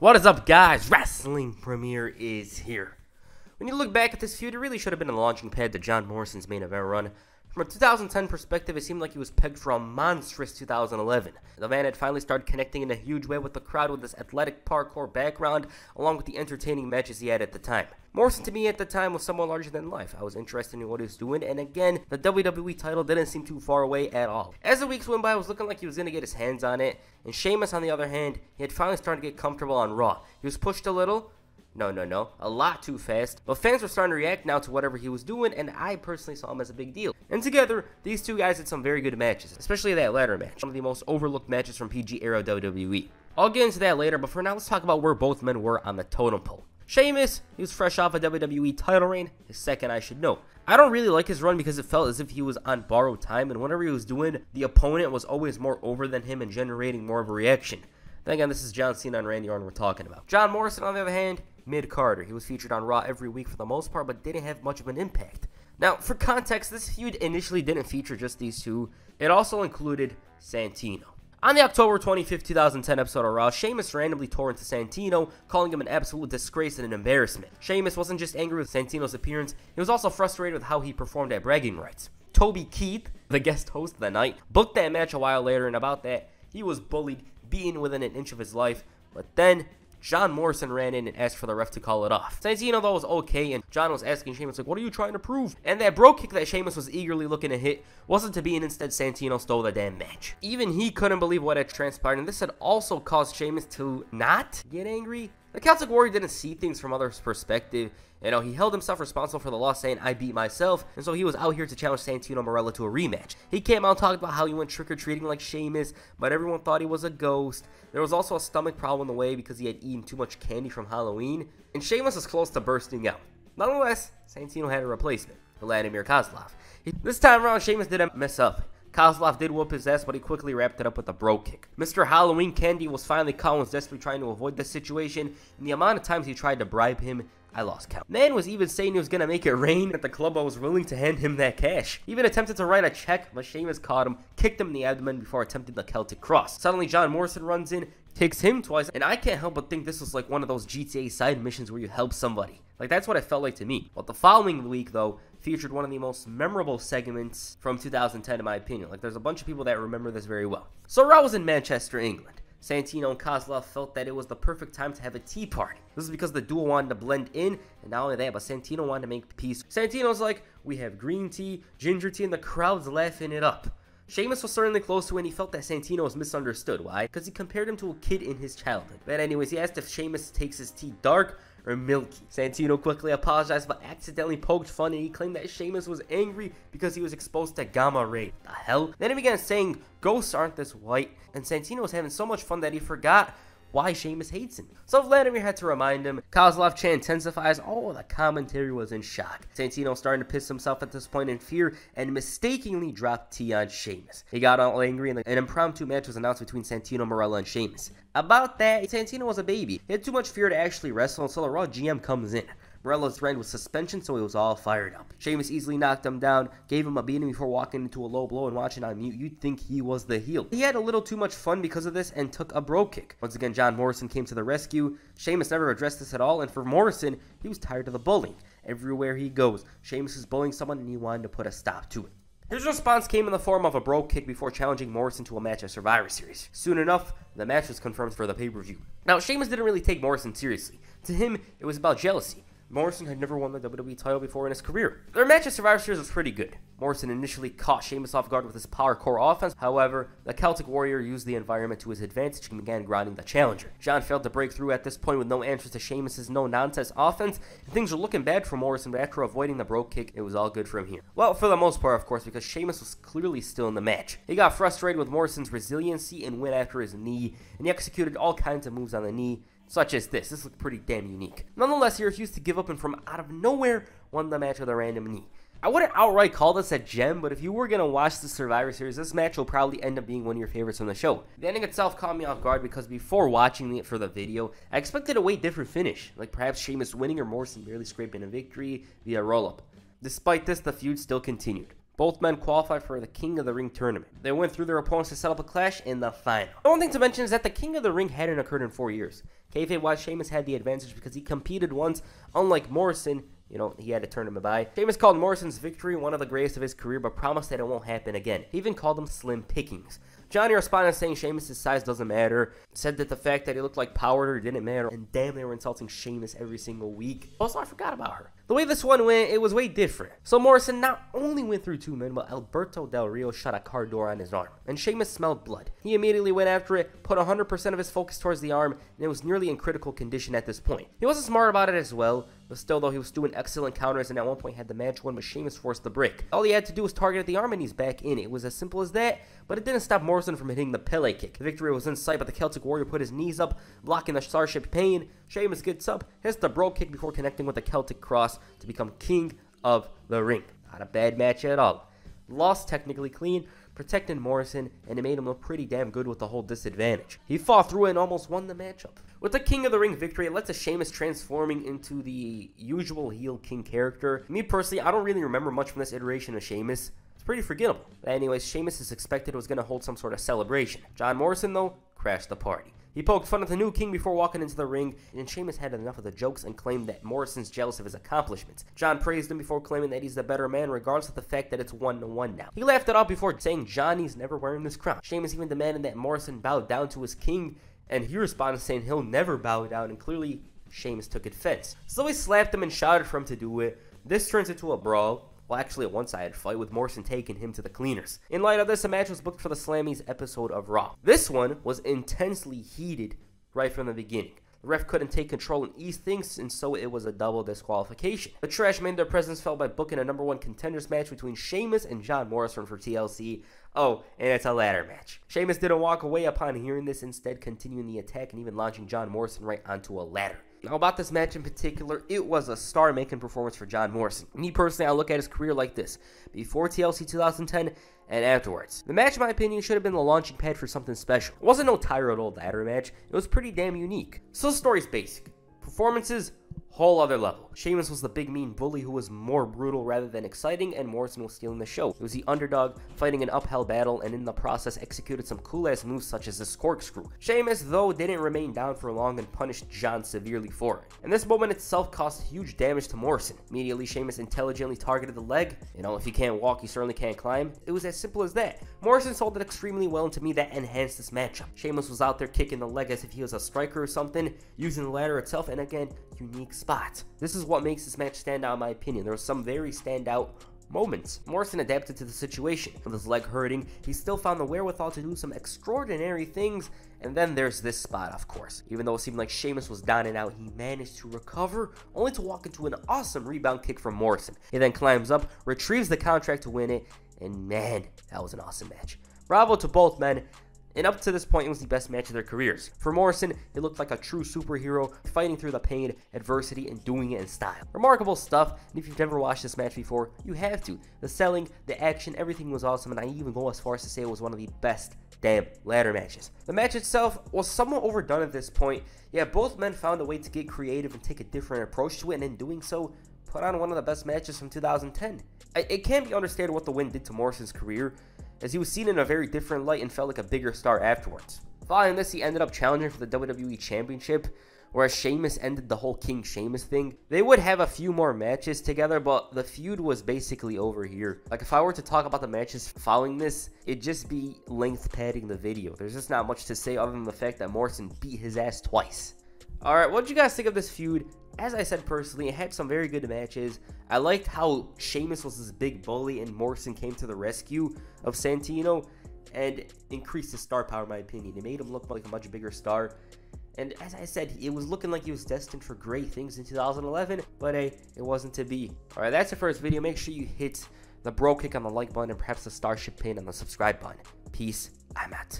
What is up, guys? Wrestling Premier is here. When you look back at this feud, it really should have been a launching pad to John Morrison's main event run. From a 2010 perspective, it seemed like he was pegged for a monstrous 2011. The man had finally started connecting in a huge way with the crowd with his athletic parkour background, along with the entertaining matches he had at the time. Morrison to me at the time was somewhat larger than life. I was interested in what he was doing, and again, the WWE title didn't seem too far away at all. As the weeks went by, it was looking like he was going to get his hands on it, and Sheamus on the other hand, he had finally started to get comfortable on Raw. He was pushed a little. No, a lot too fast, but fans were starting to react now to whatever he was doing, and I personally saw him as a big deal. And together, these two guys had some very good matches, especially that latter match, one of the most overlooked matches from PG era WWE. I'll get into that later, but for now, let's talk about where both men were on the totem pole. Sheamus, he was fresh off a WWE title reign, his second I should know. I don't really like his run because it felt as if he was on borrowed time, and whenever he was doing, the opponent was always more over than him and generating more of a reaction. Then again, this is John Cena and Randy Orton we're talking about. John Morrison, on the other hand, mid-carder. He was featured on Raw every week for the most part, but didn't have much of an impact. Now, for context, this feud initially didn't feature just these two. It also included Santino. On the October 25th, 2010 episode of Raw, Sheamus randomly tore into Santino, calling him an absolute disgrace and an embarrassment. Sheamus wasn't just angry with Santino's appearance, he was also frustrated with how he performed at bragging rights. Toby Keith, the guest host of the night, booked that match a while later, and about that, he was bullied, beaten within an inch of his life, but then John Morrison ran in and asked for the ref to call it off. Santino though was okay, and John was asking Sheamus like, what are you trying to prove? And that bro kick that Sheamus was eagerly looking to hit wasn't to be, and instead Santino stole the damn match. Even he couldn't believe what had transpired, and this had also caused Sheamus to not get angry. The Celtic Warrior didn't see things from others' perspective. You know, he held himself responsible for the loss, saying, I beat myself, and so he was out here to challenge Santino Marella to a rematch. He came out talking about how he went trick-or-treating like Sheamus, but everyone thought he was a ghost. There was also a stomach problem in the way because he had eaten too much candy from Halloween, and Sheamus was close to bursting out. Nonetheless, Santino had a replacement, Vladimir Kozlov. This time around, Sheamus didn't mess up. Kozlov did whoop his ass, but he quickly wrapped it up with a bro kick. Mr. Halloween Candy was finally caught, was desperately trying to avoid this situation, and the amount of times he tried to bribe him, I lost count. Man was even saying he was gonna make it rain at the club. I was willing to hand him that cash. He even attempted to write a check, but Sheamus caught him, kicked him in the abdomen before attempting the Celtic Cross. Suddenly John Morrison runs in, kicks him twice, and I can't help but think this was like one of those GTA side missions where you help somebody. Like, that's what it felt like to me. But the following week, though, featured one of the most memorable segments from 2010, in my opinion. Like, there's a bunch of people that remember this very well. So Raw was in Manchester, England. Santino and Kozlov felt that it was the perfect time to have a tea party. This is because the duo wanted to blend in, and not only that, but Santino wanted to make peace. Santino's like, we have green tea, ginger tea, and the crowd's laughing it up. Sheamus was certainly close to it, and he felt that Santino was misunderstood. Why? Because he compared him to a kid in his childhood. But anyways, he asked if Sheamus takes his tea dark or milky. Santino quickly apologized but accidentally poked fun, and he claimed that Sheamus was angry because he was exposed to gamma ray. The hell? Then he began saying ghosts aren't this white, and Santino was having so much fun that he forgot why Sheamus hates him. So Vladimir had to remind him. Kozlov chant intensifies. Oh, the commentary was in shock. Santino starting to piss himself at this point in fear and mistakenly dropped tea on Sheamus. He got all angry, and an impromptu match was announced between Santino Marella and Sheamus. About that, Santino was a baby. He had too much fear to actually wrestle until the Raw GM comes in. Marella threatened with suspension, so he was all fired up. Sheamus easily knocked him down, gave him a beating before walking into a low blow, and watching on mute, you'd think he was the heel. He had a little too much fun because of this and took a bro kick. Once again, John Morrison came to the rescue. Sheamus never addressed this at all, and for Morrison, he was tired of the bullying. Everywhere he goes, Sheamus is bullying someone, and he wanted to put a stop to it. His response came in the form of a bro kick before challenging Morrison to a match at Survivor Series. Soon enough, the match was confirmed for the pay-per-view. Now, Sheamus didn't really take Morrison seriously. To him, it was about jealousy. Morrison had never won the WWE title before in his career. Their match at Survivor Series was pretty good. Morrison initially caught Sheamus off guard with his power core offense. However, the Celtic Warrior used the environment to his advantage and began grinding the challenger. John failed to break through at this point with no answers to Sheamus' no-nonsense offense, and things were looking bad for Morrison, but after avoiding the bro kick, it was all good from here. Well, for the most part, of course, because Sheamus was clearly still in the match. He got frustrated with Morrison's resiliency and went after his knee, and he executed all kinds of moves on the knee, such as this. This looked pretty damn unique. Nonetheless, he refused to give up and from out of nowhere won the match with a random knee. I wouldn't outright call this a gem, but if you were going to watch the Survivor Series, this match will probably end up being one of your favorites on the show. The ending itself caught me off guard because before watching it for the video, I expected a way different finish, like perhaps Sheamus winning or Morrison barely scraping a victory via roll-up. Despite this, the feud still continued. Both men qualified for the King of the Ring tournament. They went through their opponents to set up a clash in the final. The one thing to mention is that the King of the Ring hadn't occurred in 4 years. Kayfabe-wise, Sheamus had the advantage because he competed once, unlike Morrison. You know, he had a tournament bye. Sheamus called Morrison's victory one of the greatest of his career, but promised that it won't happen again. He even called him slim pickings. Johnny responded saying Sheamus' size doesn't matter, said that the fact that he looked like powder didn't matter, and damn, they were insulting Sheamus every single week. Also, I forgot about her. The way this one went, it was way different. So Morrison not only went through 2 men, but Alberto del Rio shot a car door on his arm, and Sheamus smelled blood. He immediately went after it, put 100% of his focus towards the arm, and it was nearly in critical condition at this point. He wasn't smart about it as well, but still though, he was doing excellent counters and at one point had the match won, but Sheamus forced the break. All he had to do was target the arm and he's back in. It was as simple as that, but it didn't stop Morrison from hitting the Pele kick. The victory was in sight, but the Celtic Warrior put his knees up, blocking the Starship Pain. Sheamus gets up, hits the bro kick before connecting with the Celtic Cross to become King of the Ring. Not a bad match at all. Lost technically clean, protecting Morrison, and it made him look pretty damn good with the whole disadvantage. He fought through it and almost won the matchup. With the King of the Ring victory, it led to Sheamus transforming into the usual heel king character. Me personally, I don't really remember much from this iteration of Sheamus. It's pretty forgettable. But anyways, Sheamus is expected was going to hold some sort of celebration. John Morrison, though, crashed the party. He poked fun at the new king before walking into the ring, and Sheamus had enough of the jokes and claimed that Morrison's jealous of his accomplishments. John praised him before claiming that he's the better man, regardless of the fact that it's 1-1 now. He laughed it off before saying Johnny's never wearing this crown. Sheamus even demanded that Morrison bow down to his king, and he responded saying he'll never bow down, and clearly Sheamus took offense. So he slapped him and shouted for him to do it. This turns into a brawl. Well, actually, a one-sided fight with Morrison taking him to the cleaners. In light of this, a match was booked for the Slammys episode of Raw. This one was intensely heated right from the beginning. The ref couldn't take control and ease things, and so it was a double disqualification. The trash made their presence felt by booking a #1 contenders match between Sheamus and John Morrison for TLC. Oh, and it's a ladder match. Sheamus didn't walk away upon hearing this, instead continuing the attack and even launching John Morrison right onto a ladder. Now about this match in particular, it was a star-making performance for John Morrison. Me personally, I look at his career like this, before TLC 2010 and afterwards. The match, in my opinion, should have been the launching pad for something special. It wasn't no tired old ladder match, it was pretty damn unique. So the story's basic. Performances, whole other level. Sheamus was the big mean bully who was more brutal rather than exciting, and Morrison was stealing the show. It was the underdog fighting an uphill battle, and in the process executed some cool ass moves such as this corkscrew. Sheamus though didn't remain down for long and punished John severely for it. And this moment itself caused huge damage to Morrison. Immediately Sheamus intelligently targeted the leg. You know, if you can't walk, you certainly can't climb. It was as simple as that. Morrison sold it extremely well, and to me that enhanced this matchup. Sheamus was out there kicking the leg as if he was a striker or something, using the ladder itself, and again, unique spots. This is what makes this match stand out in my opinion. There were some very standout moments. Morrison adapted to the situation. With his leg hurting, he still found the wherewithal to do some extraordinary things, and then there's this spot of course. Even though it seemed like Sheamus was down and out, he managed to recover, only to walk into an awesome rebound kick from Morrison. He then climbs up, retrieves the contract to win it, and man, that was an awesome match. Bravo to both men. And up to this point, it was the best match of their careers. For Morrison, he looked like a true superhero, fighting through the pain, adversity, and doing it in style. Remarkable stuff, and if you've never watched this match before, you have to. The selling, the action, everything was awesome, and I even go as far as to say it was one of the best damn ladder matches. The match itself was somewhat overdone at this point, yet both men found a way to get creative and take a different approach to it, and in doing so, put on one of the best matches from 2010. It can't be understated what the win did to Morrison's career, as he was seen in a very different light and felt like a bigger star afterwards. Following this, he ended up challenging for the WWE Championship, whereas Sheamus ended the whole King Sheamus thing. They would have a few more matches together, but the feud was basically over here. Like, if I were to talk about the matches following this, it'd just be length padding the video. There's just not much to say other than the fact that Morrison beat his ass twice. Alright, what did you guys think of this feud? As I said personally, it had some very good matches. I liked how Sheamus was this big bully and Morrison came to the rescue of Santino and increased his star power in my opinion. It made him look like a much bigger star. And as I said, it was looking like he was destined for great things in 2011, but hey, it wasn't to be. Alright, that's it for this video. Make sure you hit the bro kick on the like button and perhaps the starship pin on the subscribe button. Peace, I'm out.